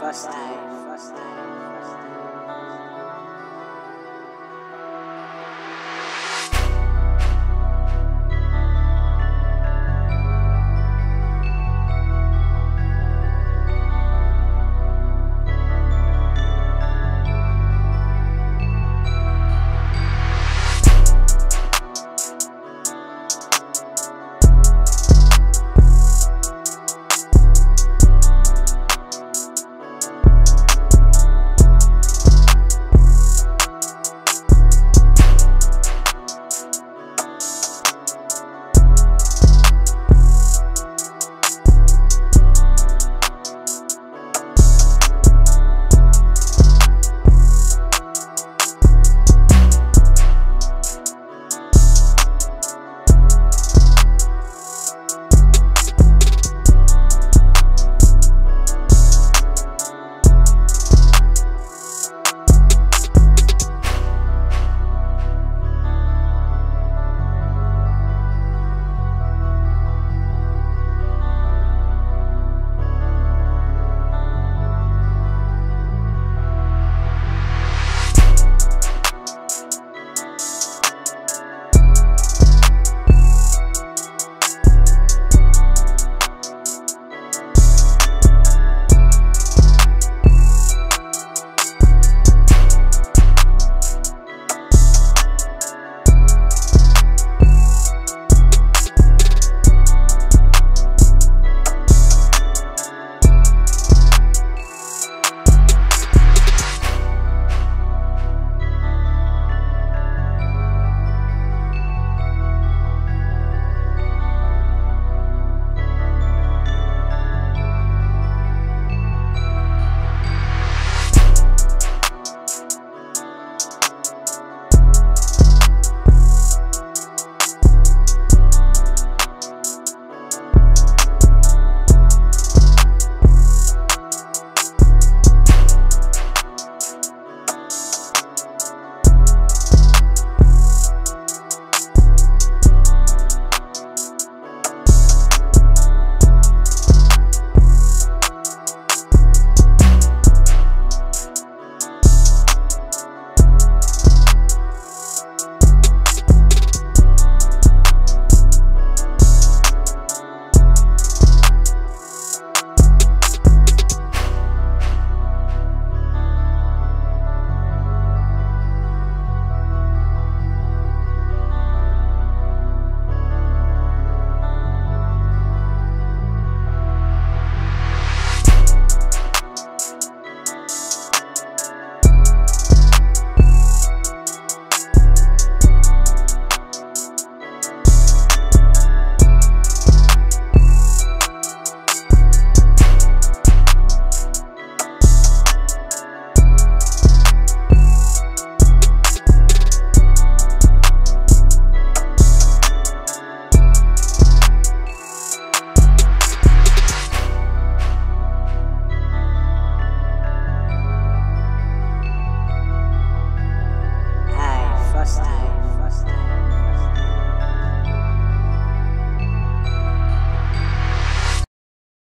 Frosty.